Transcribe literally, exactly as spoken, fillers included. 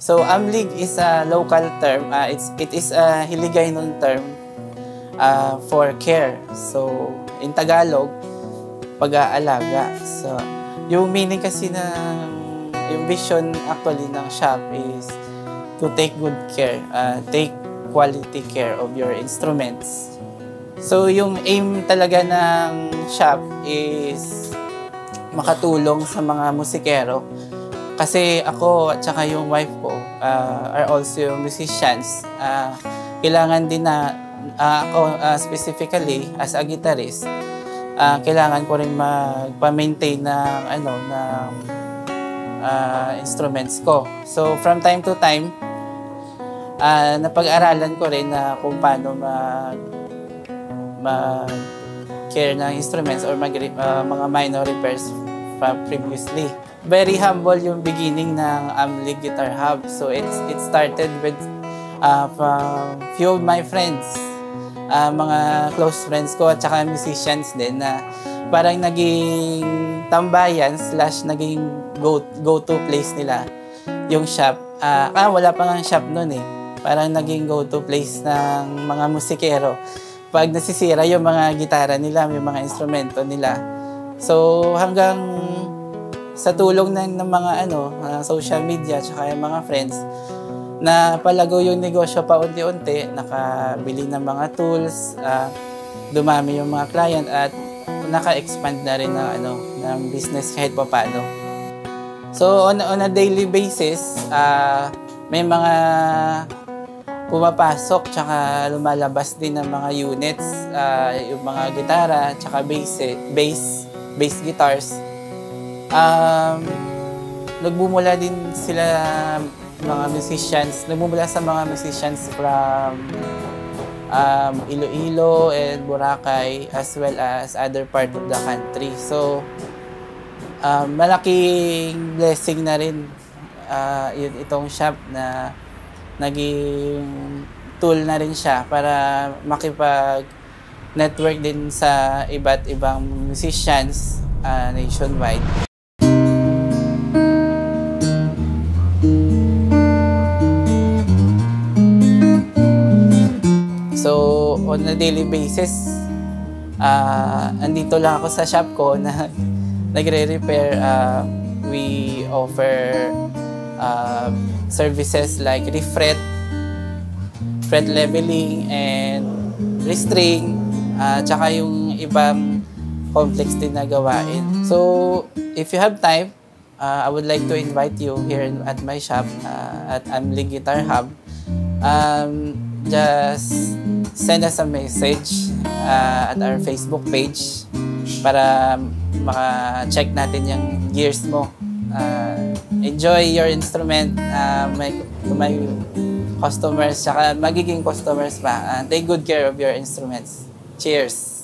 So Amlig is a local term. Uh, it's it is a Hiligaynon term uh, for care. So in Tagalog, pag-aalaga. So yung meaning kasi na yung vision actually ng shop is to take good care, uh, take quality care of your instruments. So yung aim talaga ng shop is makatulong sa mga musikero. Kasi ako at saka yung wife ko uh, are also musicians. Uh, kailangan din na uh, ako uh, specifically as a guitarist, uh, kailangan ko rin magpa-maintain ng ano ng uh, instruments ko. So from time to time, uh, napag-aralan ko rin na kung paano mag, mag care ng instruments or mag, uh, mga minor repairs from previously. Very humble yung beginning ng Amlig Guitar Hub. So it's, it started with uh, few of my friends, uh, mga close friends ko at saka musicians din na parang naging tambayan slash naging go-to place nila yung shop. Uh, ah, wala pa nga shop nun eh. Parang naging go-to place ng mga musikero. Pag nasisira yung mga gitara nila, yung mga instrumento nila. So hanggang sa tulong ng, ng mga ano, uh, social media at saka yung mga friends, na palago yung negosyo pa unti-unti, nakabili ng mga tools, uh, dumami yung mga client at naka-expand na rin ng, ano, ng business kahit pa paano. So on, on a daily basis, uh, may mga pumapasok tsaka lumalabas din ng mga units, uh, yung mga gitara tsaka bass, bass, bass guitars. Um, nagbumula din sila mga musicians, nagbumula sa mga musicians from um, Iloilo and Boracay as well as other part of the country. So, um, malaking blessing na rin uh, yun, itong shop na naging tool na rin siya para makipag-network din sa iba't ibang musicians uh, nationwide. So, on a daily basis, uh, andito lang ako sa shop ko na nagre-repair. Uh, we offer uh, services like refret, fret leveling, and restring, uh, tsaka yung ibang complex din na gawain. So, if you have time, uh, I would like to invite you here at my shop, uh, at Amlig Guitar Hub. Um, Just send us a message uh, at our Facebook page para maka-check natin yung gears mo. Uh, enjoy your instrument, uh, my, to my customers, tsaka magiging customers pa. Uh, take good care of your instruments. Cheers!